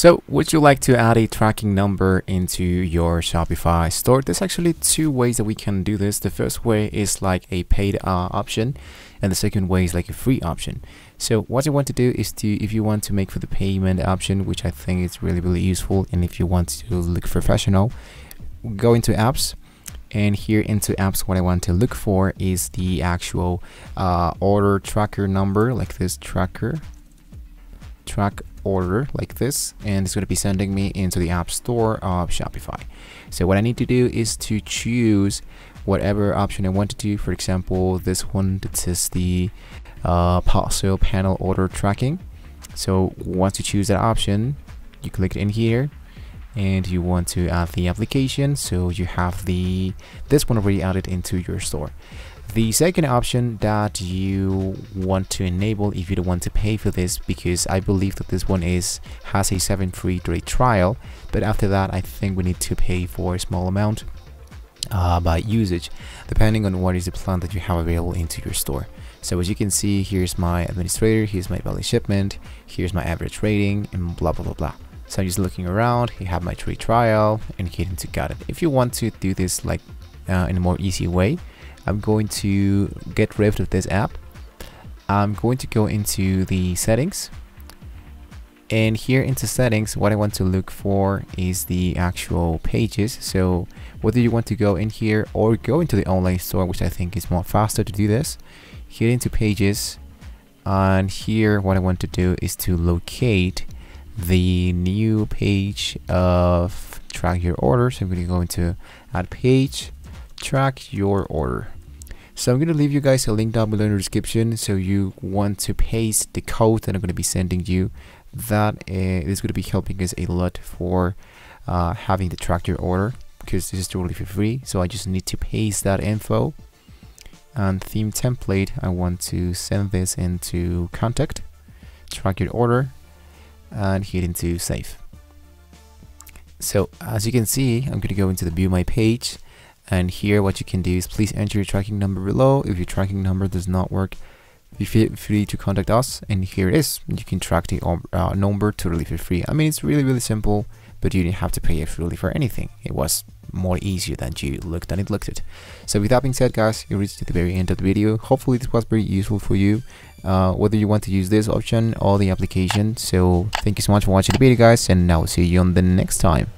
So would you like to add a tracking number into your Shopify store? There's actually two ways that we can do this. The first way is like a paid option, and the second way is like a free option. So what you want to do is to, if you want to make for the payment option, which I think is really useful, and if you want to look professional, go into apps. And here into apps, what I want to look for is the actual order tracker number, like this track order like this, and it's going to be sending me into the app store of Shopify. So what I need to do is to choose whatever option I want to do. For example, this one, this is the Parcel panel order tracking. So once you choose that option, you click in here and you want to add the application. So you have this one already added into your store. The second option that you want to enable if you don't want to pay for this, because I believe that this one has a 7-free day trial, but after that I think we need to pay for a small amount by usage, depending on what is the plan that you have available into your store. So as you can see, here's my administrator, here's my value shipment, here's my average rating, and blah blah blah. So I'm just looking around, you have my free trial, and hitting to got it. If you want to do this like in a more easy way, I'm going to get rid of this app. I'm going to go into the settings, and here into settings, what I want to look for is the actual pages. So whether you want to go in here or go into the online store, which I think is more faster to do this, here into pages, and here what I want to do is to locate the new page of track your order. So I'm going to go into add page, track your order. So I'm going to leave you guys a link down below in the description, so you want to paste the code that I'm going to be sending you. That is going to be helping us a lot for having the track your order, because this is totally for free. So I just need to paste that info and theme template. I want to send this into contact, track your order, and hit into save. So as you can see, I'm going to go into the view my page. And here what you can do is please enter your tracking number below. If your tracking number does not work, feel free to contact us. And here it is. You can track the number totally for free. I mean, it's really simple, but you didn't have to pay really for anything. It was more easier than it looked. So with that being said, guys, you reached to the very end of the video. Hopefully this was very useful for you, whether you want to use this option or the application. So thank you so much for watching the video, guys, and I will see you on the next time.